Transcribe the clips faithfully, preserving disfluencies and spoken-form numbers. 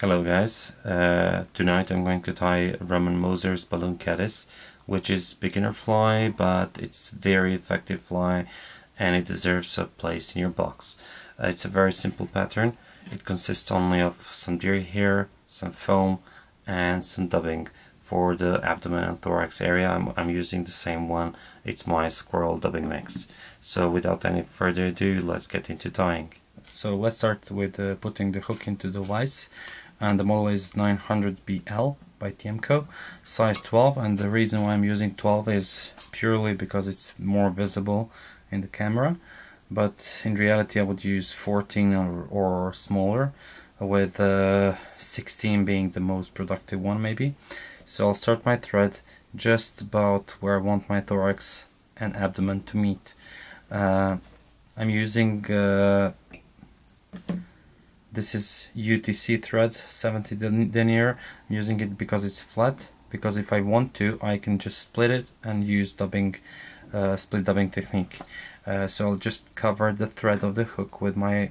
Hello guys, uh, tonight I'm going to tie Roman Moser's balloon caddis, which is beginner fly, but it's very effective fly and it deserves a place in your box. Uh, it's a very simple pattern. It consists only of some deer hair, some foam and some dubbing. For the abdomen and thorax area I'm, I'm using the same one, it's my squirrel dubbing mix. So without any further ado, let's get into tying. So let's start with uh, putting the hook into the vise. And the model is nine hundred B L by T M C O, size twelve, and the reason why I'm using twelve is purely because it's more visible in the camera, but in reality I would use fourteen or, or smaller, with uh, sixteen being the most productive one maybe. So I'll start my thread just about where I want my thorax and abdomen to meet. Uh, I'm using uh, this is U T C thread, seventy denier. I'm using it because it's flat, because if I want to I can just split it and use dubbing, uh, split dubbing technique. Uh, so I'll just cover the thread of the hook with my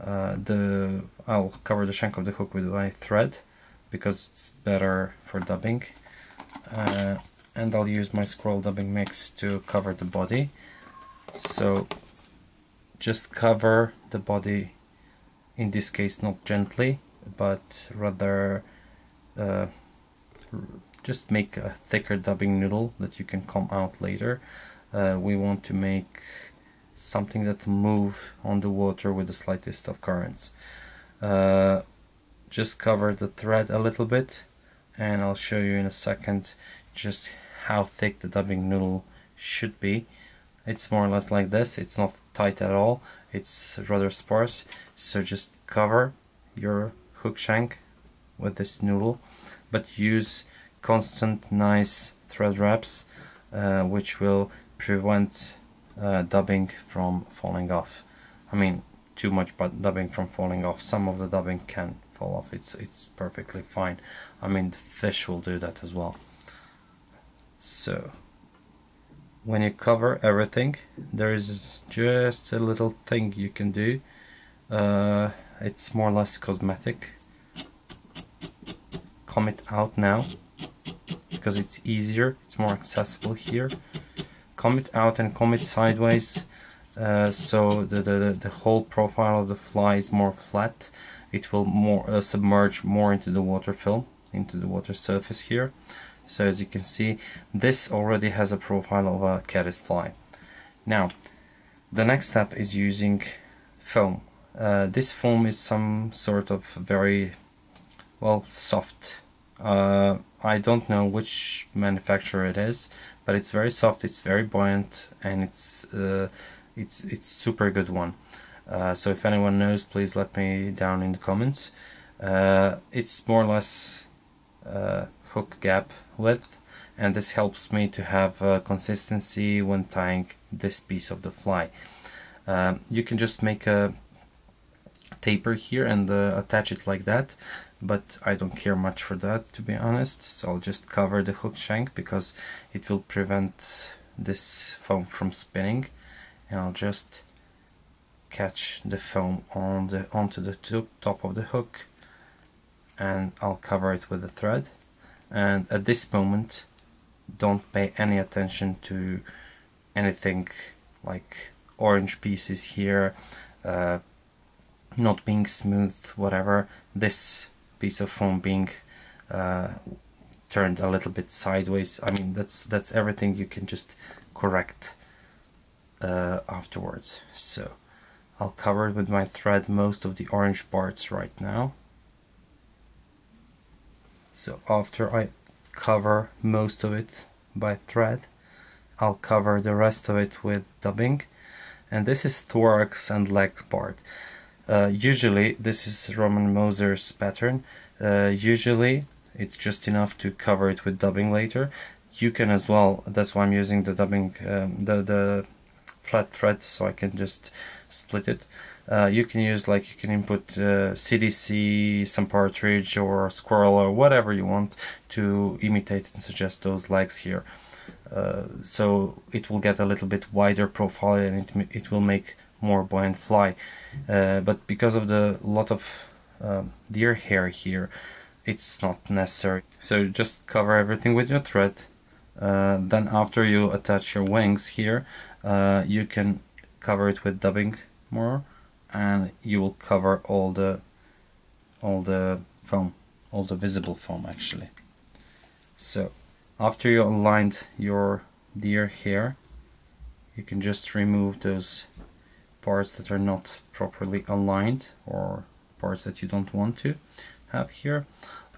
uh, the I'll cover the shank of the hook with my thread because it's better for dubbing, uh, and I'll use my scroll dubbing mix to cover the body. So just cover the body, in this case not gently, but rather uh, just make a thicker dubbing noodle that you can comb out later. Uh, we want to make something that move on the water with the slightest of currents. Uh, just cover the thread a little bit and I'll show you in a second just how thick the dubbing noodle should be. It's more or less like this, it's not tight at all, it's rather sparse, so just cover your hook shank with this noodle, but use constant nice thread wraps, uh, which will prevent uh, dubbing from falling off. I mean, too much but dubbing from falling off. Some of the dubbing can fall off, it's, it's perfectly fine. I mean, the fish will do that as well. So when you cover everything, there is just a little thing you can do. Uh, it's more or less cosmetic. Comb it out now, because it's easier, it's more accessible here. Comb it out and comb it sideways, uh, so the, the, the whole profile of the fly is more flat. It will more uh, submerge more into the water film, into the water surface here. So as you can see, this already has a profile of a caddis fly. Now, the next step is using foam. Uh, this foam is some sort of very, well, soft. Uh, I don't know which manufacturer it is, but it's very soft, it's very buoyant, and it's uh, it's it's super good one. Uh, so if anyone knows, please let me down in the comments. Uh, it's more or less uh, hook gap width, and this helps me to have uh, consistency when tying this piece of the fly. Um, you can just make a taper here and uh, attach it like that, but I don't care much for that, to be honest, so I'll just cover the hook shank because it will prevent this foam from spinning, and I'll just catch the foam on the onto the top of the hook and I'll cover it with a thread. And at this moment, don't pay any attention to anything like orange pieces here, uh, not being smooth, whatever. This piece of foam being uh, turned a little bit sideways, I mean, that's that's everything you can just correct uh, afterwards. So I'll cover with my thread most of the orange parts right now. So after I cover most of it by thread, I'll cover the rest of it with dubbing, and this is thorax and legs part. Uh, usually, this is Roman Moser's pattern, uh, usually it's just enough to cover it with dubbing later. You can as well, that's why I'm using the dubbing, um, the, the flat thread, so I can just split it. Uh, you can use, like, you can input uh, C D C, some partridge or squirrel or whatever you want to imitate and suggest those legs here. Uh, so it will get a little bit wider profile and it, it will make more buoyant fly. Uh, but because of the lot of um, deer hair here, it's not necessary. So just cover everything with your thread. Uh, then after you attach your wings here, uh, you can cover it with dubbing more, and you will cover all the all the foam, all the visible foam actually. So after you aligned your deer hair, you can just remove those parts that are not properly aligned or parts that you don't want to have here.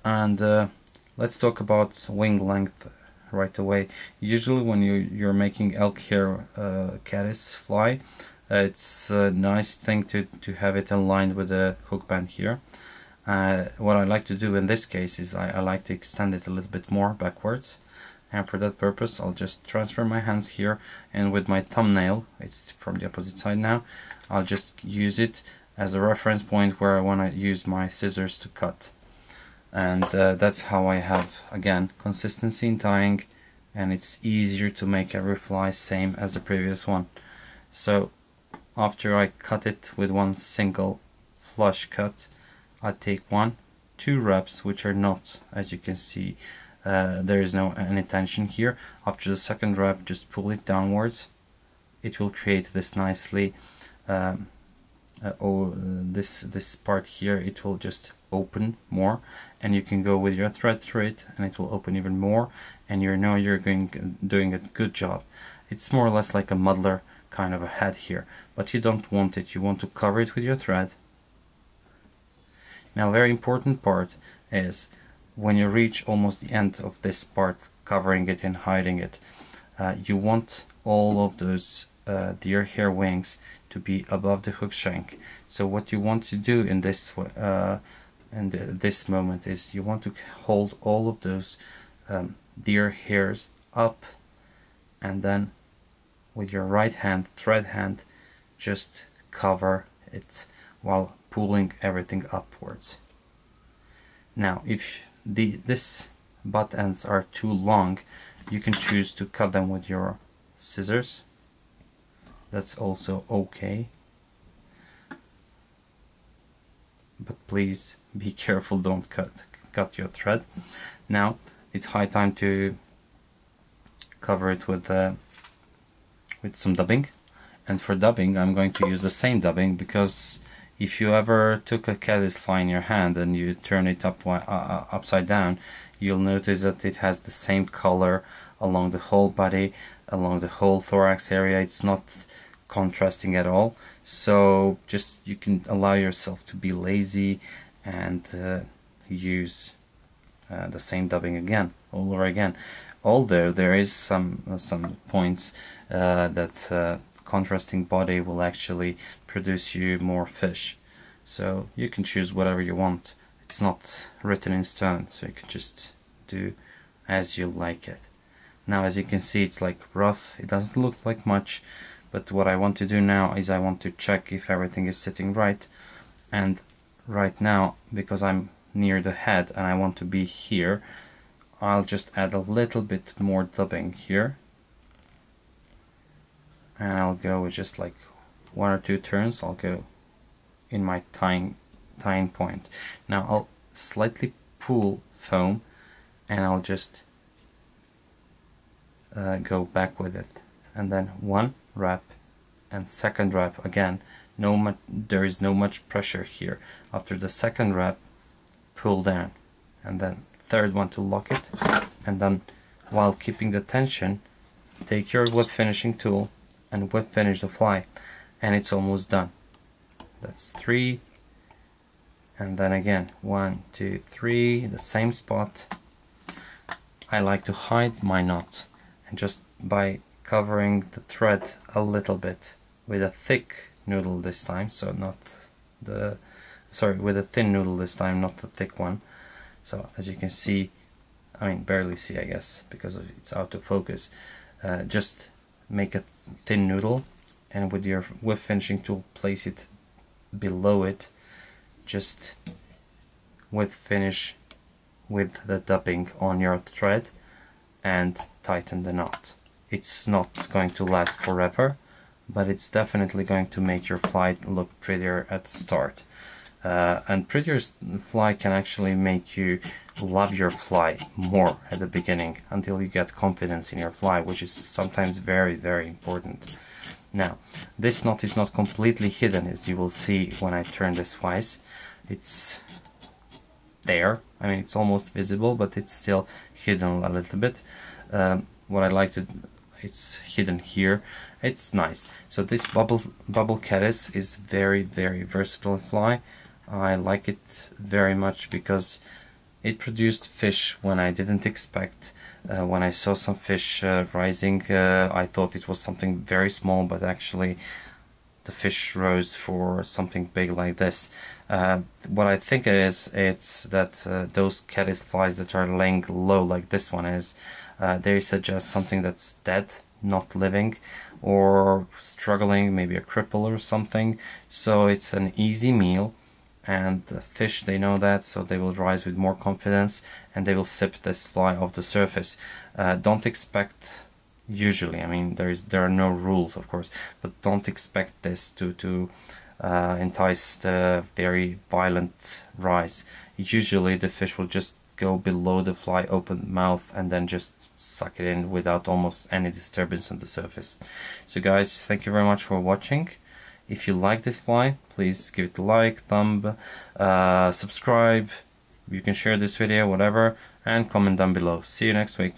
And uh, let's talk about wing length right away. Usually when you, you're making elk hair uh, caddis fly, uh, it's a nice thing to, to have it aligned with a hook band here. Uh, what I like to do in this case is I, I like to extend it a little bit more backwards. And for that purpose, I'll just transfer my hands here, and with my thumbnail, it's from the opposite side now, I'll just use it as a reference point where I want to use my scissors to cut. And uh, that's how I have, again, consistency in tying, and it's easier to make every fly same as the previous one. So after I cut it with one single flush cut, I take one, two wraps, which are not, as you can see, Uh, there is no any tension here. After the second wrap, just pull it downwards. It will create this nicely. Um, uh, oh, this this part here, it will just open more, and you can go with your thread through it, and it will open even more. And you know you're going doing a good job. It's more or less like a muddler kind of a head here, but you don't want it. You want to cover it with your thread. Now, very important part is, when you reach almost the end of this part, covering it and hiding it, uh, you want all of those uh, deer hair wings to be above the hook shank. So what you want to do in this uh, in the, this moment is you want to hold all of those um, deer hairs up, and then with your right hand, thread hand, just cover it while pulling everything upwards. Now, if The, this butt ends are too long, you can choose to cut them with your scissors. That's also okay, but please be careful, don't cut cut your thread. Now it's high time to cover it with uh, with some dubbing, and for dubbing I'm going to use the same dubbing, because if you ever took a caddis fly in your hand and you turn it up uh, upside down, you'll notice that it has the same color along the whole body, along the whole thorax area. It's not contrasting at all. So just you can allow yourself to be lazy and uh, use uh, the same dubbing again, all over again. Although there is some uh, some points uh, that. Uh, contrasting body will actually produce you more fish, so you can choose whatever you want. It's not written in stone, so you can just do as you like it. Now, as you can see, it's like rough, it doesn't look like much, but what I want to do now is I want to check if everything is sitting right. And right now, because I'm near the head and I want to be here, I'll just add a little bit more dubbing here. And I'll go with just like one or two turns. I'll go in my tying, tying point. Now I'll slightly pull foam, and I'll just uh, go back with it. And then one wrap and second wrap again. No much, there is no much pressure here. After the second wrap, pull down, and then third one to lock it. And then while keeping the tension, take your whip finishing tool and whip finish the fly, and it's almost done. That's three, and then again one, two, three, the same spot. I like to hide my knot, and just by covering the thread a little bit with a thick noodle this time, so not the sorry with a thin noodle this time, not the thick one. So as you can see, I mean barely see I guess because it's out of focus, uh, just make a thin noodle, and with your whip finishing tool place it below it. Just whip finish with the dubbing on your thread and tighten the knot. It's not going to last forever, but it's definitely going to make your fly look prettier at the start. Uh, and prettier fly can actually make you love your fly more at the beginning until you get confidence in your fly, which is sometimes very, very important. Now, this knot is not completely hidden, as you will see when I turn this twice. It's there. I mean, it's almost visible, but it's still hidden a little bit. Um, what I like to, it's hidden here. It's nice. So this bubble bubble caddis is very, very versatile fly. I like it very much because it produced fish when I didn't expect. Uh, when I saw some fish uh, rising, uh, I thought it was something very small, but actually the fish rose for something big like this. Uh, what I think it is, it's that uh, those caddis flies that are laying low, like this one is, uh, they suggest something that's dead, not living, or struggling, maybe a cripple or something. So it's an easy meal. And the fish, they know that, so they will rise with more confidence and they will sip this fly off the surface. Uh, don't expect, usually, I mean, there is there are no rules, of course, but don't expect this to, to uh, entice the very violent rise. Usually the fish will just go below the fly, open mouth, and then just suck it in without almost any disturbance on the surface. So guys, thank you very much for watching. If you like this fly, please give it a like, thumb, uh, subscribe, you can share this video, whatever, and comment down below. See you next week.